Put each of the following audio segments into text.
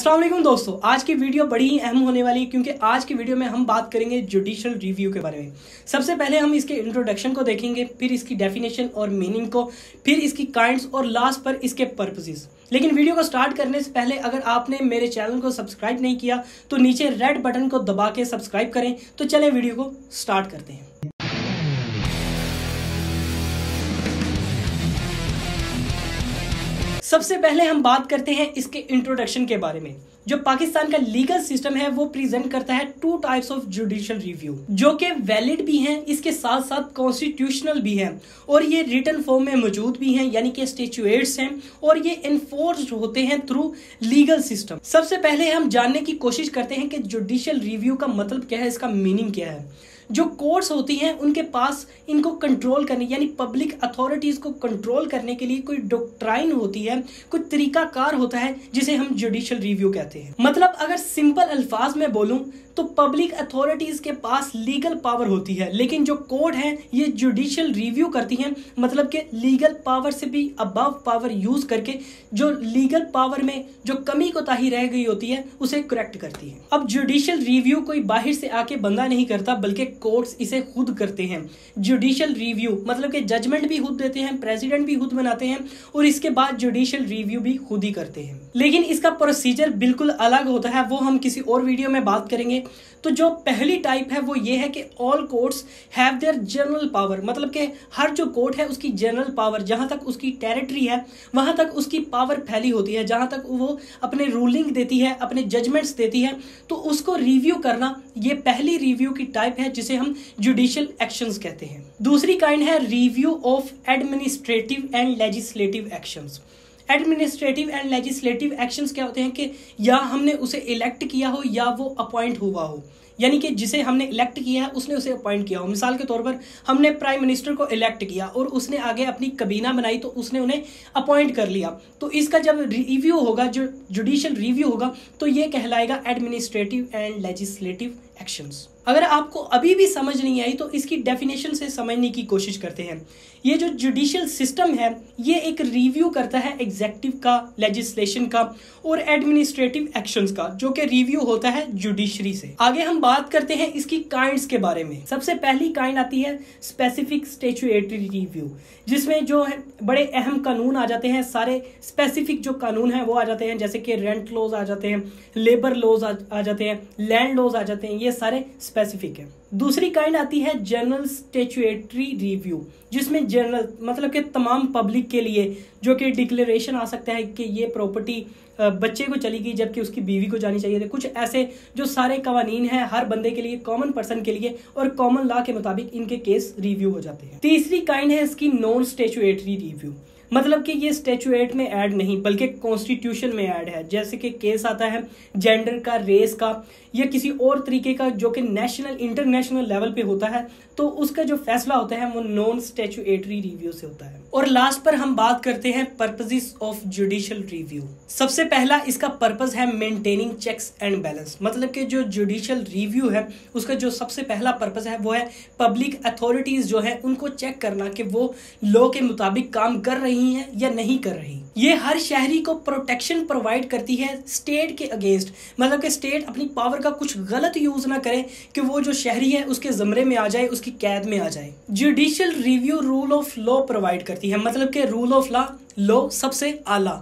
अस्सलाम वालेकुम दोस्तों, आज की वीडियो बड़ी ही अहम होने वाली है क्योंकि आज की वीडियो में हम बात करेंगे जुडिशल रिव्यू के बारे में। सबसे पहले हम इसके इंट्रोडक्शन को देखेंगे, फिर इसकी डेफिनेशन और मीनिंग को, फिर इसकी काइंड्स और लास्ट पर इसके पर्पसेस। लेकिन वीडियो को स्टार्ट करने से पहले अगर आपने मेरे चैनल को सब्सक्राइब नहीं किया तो नीचे रेड बटन को दबा के सब्सक्राइब करें। तो चले वीडियो को स्टार्ट करते हैं। सबसे पहले हम बात करते हैं इसके इंट्रोडक्शन के बारे में। जो पाकिस्तान का लीगल सिस्टम है वो प्रेजेंट करता है 2 टाइप्स ऑफ जुडिशियल रिव्यू, जो कि वैलिड भी हैं, इसके साथ साथ कॉन्स्टिट्यूशनल भी हैं और ये रिटन फॉर्म में मौजूद भी हैं, यानी कि स्टैट्यूट्स हैं और ये एनफोर्स्ड होते हैं थ्रू लीगल सिस्टम। सबसे पहले हम जानने की कोशिश करते हैं कि जुडिशियल रिव्यू का मतलब क्या है, इसका मीनिंग क्या है। जो कोर्ट्स होती हैं उनके पास इनको कंट्रोल करने, यानी पब्लिक अथॉरिटीज को कंट्रोल करने के लिए कोई डॉक्ट्राइन होती है, कोई तरीकाकार होता है जिसे हम जुडिशियल रिव्यू कहते हैं। मतलब अगर सिंपल अल्फाज में बोलूं तो पब्लिक अथॉरिटीज के पास लीगल पावर होती है, लेकिन जो कोर्ट है ये जुडिशियल रिव्यू करती हैं। मतलब कि लीगल पावर से भी अबव पावर यूज करके जो लीगल पावर में जो कमी कोताही रह गई होती है उसे करेक्ट करती है। अब जुडिशियल रिव्यू कोई बाहर से आके बंदा नहीं करता, बल्कि कोर्ट्स इसे खुद करते हैं। जुडिशियल रिव्यू मतलब कि जजमेंट भी खुद देते हैं, प्रेसिडेंट भी खुद बनाते हैं और इसके बाद जुडिशियल रिव्यू भी खुद ही करते हैं। लेकिन इसका प्रोसीजर बिल्कुल अलग होता है, वो हम किसी और वीडियो में बात करेंगे। तो जो पहली टाइप है वो ये है कि all courts have their general power, मतलब कि हर जो कोर्ट है उसकी जनरल पावर, जहां तक उसकी टेरिटरी है वहां तक उसकी पावर फैली होती है, जहां तक वो अपने रूलिंग देती है, अपने जजमेंट्स देती है। तो उसको रिव्यू करना, ये पहली रिव्यू की टाइप है जिसे हम जुडिशियल एक्शंस कहते हैं। दूसरी काइंड है review of administrative and legislative actions. Administrative and legislative actions क्या होते हैं कि या हमने उसे इलेक्ट किया हो या वो अपॉइंट हुआ हो, यानी कि जिसे हमने इलेक्ट किया है उसने उसे अपॉइंट किया हो। मिसाल के तौर पर हमने प्राइम मिनिस्टर को इलेक्ट किया और उसने आगे अपनी कबीना बनाई तो उसने उन्हें अपॉइंट कर लिया। तो इसका जब रिव्यू होगा, जो जुडिशियल रिव्यू होगा, तो ये कहलाएगा एडमिनिस्ट्रेटिव एंड लेजिस्लेटिव एक्शंस। अगर आपको अभी भी समझ नहीं आई तो इसकी डेफिनेशन से समझने की कोशिश करते हैं। ये जो जुडिशियल सिस्टम है ये एक रिव्यू करता है एग्जेक्टिव का, लेजिस्लेशन का और एडमिनिस्ट्रेटिव एक्शंस का, जो कि रिव्यू होता है जुडिशरी से। आगे हम बात करते हैं इसकी काइंड्स के बारे में। सबसे पहली काइंड आती है स्पेसिफिक स्टैट्यूटरी रिव्यू, जिसमें जो है बड़े अहम कानून आ जाते हैं, सारे स्पेसिफिक जो कानून है वो आ जाते हैं, जैसे कि रेंट लॉज आ जाते हैं, लेबर लॉज आ जाते हैं, लैंड लॉज आ जाते हैं, ये सारे स्पेसिफिक है। दूसरी काइंड आती है जनरल स्टैट्यूटरी रिव्यू, जिसमें जनरल मतलब कि तमाम पब्लिक के लिए, जो कि डिक्लेरेशन आ सकता है कि ये प्रॉपर्टी बच्चे को चली गई जबकि उसकी बीवी को जानी चाहिए थी, कुछ ऐसे जो सारे कवानीन हैं हर बंदे के लिए, कॉमन पर्सन के लिए, और कॉमन लॉ के मुताबिक इनके केस रिव्यू हो जाते हैं। तीसरी काइंड है इसकी नॉन स्टैट्यूटरी रिव्यू, मतलब कि ये स्टैट्यूट में ऐड नहीं बल्कि कॉन्स्टिट्यूशन में ऐड है, जैसे कि केस आता है जेंडर का, रेस का या किसी और तरीके का जो कि नेशनल इंटरनेशनल लेवल पे होता है, तो उसका जो फैसला होता है वो नॉन स्टैट्यूटरी रिव्यू से होता है। और लास्ट पर हम बात करते हैं पर्पसेस ऑफ जुडिशियल रिव्यू। सबसे पहला इसका पर्पस है मेंटेनिंग चेक्स एंड बैलेंस, मतलब कि जो जुडिशियल रिव्यू है उसका जो सबसे पहला पर्पस है वो है पब्लिक अथॉरिटीज जो है उनको चेक करना कि वो लॉ के मुताबिक काम कर रही है या नहीं कर रही। ये हर शहरी को प्रोटेक्शन प्रोवाइड करती है स्टेट के अगेंस्ट, मतलब कि स्टेट अपनी पावर का कुछ गलत यूज ना करे कि वो जो शहरी है उसके ज़मरे में आ जाए, उसकी कैद में आ जाए। Judicial review rule of law provide करती है, मतलब कि रूल ऑफ लॉ सबसे आला,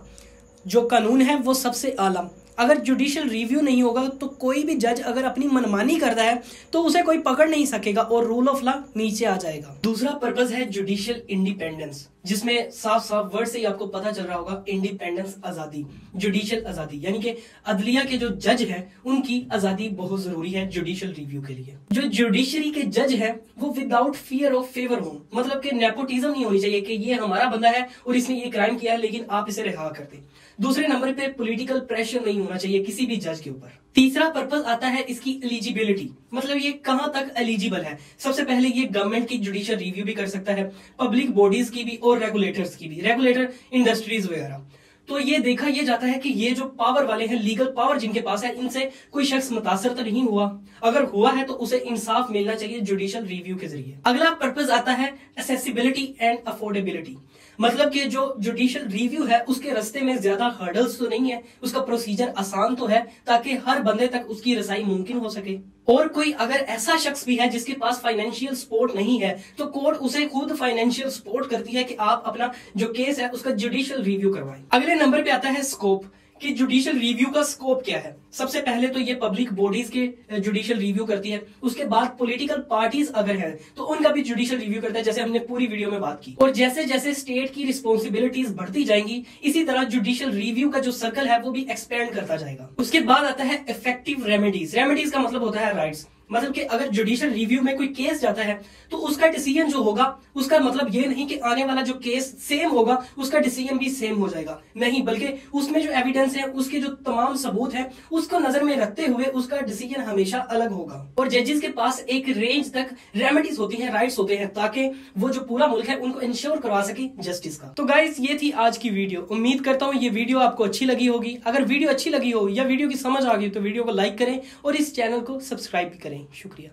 जो कानून है वो सबसे आला। अगर जुडिशियल रिव्यू नहीं होगा तो कोई भी जज अगर अपनी मनमानी करता है तो उसे कोई पकड़ नहीं सकेगा और रूल ऑफ लॉ नीचे आ जाएगा। दूसरा पर्पस है जुडिशियल इंडिपेंडेंस, जिसमें साफ साफ वर्ड से ही आपको पता चल रहा होगा, इंडिपेंडेंस आजादी, जुडिशियल आजादी, यानी कि अदलिया के जो जज हैं उनकी आजादी बहुत जरूरी है जुडिशियल रिव्यू के लिए। जो जुडिशरी के जज हैं वो विदाउट फियर ऑफ फेवर हो, मतलब कि नेपोटिज्म नहीं होनी चाहिए कि ये हमारा बंदा है और इसने ये क्राइम किया है लेकिन आप इसे रिहा कर दें। दूसरे नंबर पे पॉलिटिकल प्रेशर नहीं होना चाहिए किसी भी जज के ऊपर। तीसरा पर्पस आता है इसकी एलिजिबिलिटी, मतलब ये कहां तक एलिजिबल है। सबसे पहले ये गवर्नमेंट की जुडिशियल रिव्यू भी कर सकता है, पब्लिक बॉडीज की भी और रेगुलेटर्स की भी, रेगुलेटर इंडस्ट्रीज वगैरह। तो ये देखा ये जाता है कि ये जो पावर वाले हैं, लीगल पावर जिनके पास है, इनसे कोई शख्स मुतासर तो नहीं हुआ, अगर हुआ है तो उसे इंसाफ मिलना चाहिए जुडिशियल रिव्यू के जरिए। अगला पर्पस आता है एक्सेसिबिलिटी एंड अफोर्डेबिलिटी, मतलब कि जो जुडिशियल रिव्यू है उसके रास्ते में ज्यादा हर्डल्स तो नहीं है, उसका प्रोसीजर आसान तो है ताकि हर बंदे तक उसकी रसाई मुमकिन हो सके। और कोई अगर ऐसा शख्स भी है जिसके पास फाइनेंशियल सपोर्ट नहीं है तो कोर्ट उसे खुद फाइनेंशियल सपोर्ट करती है कि आप अपना जो केस है उसका जुडिशियल रिव्यू करवाएं। अगले नंबर पे आता है स्कोप कि जुडिशियल रिव्यू का स्कोप क्या है। सबसे पहले तो ये पब्लिक बॉडीज के जुडिशियल रिव्यू करती है, उसके बाद पॉलिटिकल पार्टीज अगर हैं तो उनका भी जुडिशियल रिव्यू करता है, जैसे हमने पूरी वीडियो में बात की। और जैसे जैसे स्टेट की रिस्पॉन्सिबिलिटीज बढ़ती जाएंगी इसी तरह जुडिशियल रिव्यू का जो सर्कल है वो भी एक्सपेंड करता जाएगा। उसके बाद आता है इफेक्टिव रेमेडीज। रेमेडीज का मतलब होता है राइट्स, मतलब कि अगर जुडिशियल रिव्यू में कोई केस जाता है तो उसका डिसीजन जो होगा उसका मतलब ये नहीं कि आने वाला जो केस सेम होगा उसका डिसीजन भी सेम हो जाएगा, नहीं, बल्कि उसमें जो एविडेंस है उसके जो तमाम सबूत है उसको नजर में रखते हुए उसका डिसीजन हमेशा अलग होगा। और जजेस के पास एक रेंज तक रेमेडीज होती है, राइट्स होते हैं, ताकि वो जो पूरा मुल्क है उनको इंश्योर करवा सके जस्टिस का। तो गाइज ये थी आज की वीडियो, उम्मीद करता हूँ ये वीडियो आपको अच्छी लगी होगी। अगर वीडियो अच्छी लगी हो या वीडियो की समझ आ गई तो वीडियो को लाइक करें और इस चैनल को सब्सक्राइब भी करें। शुक्रिया।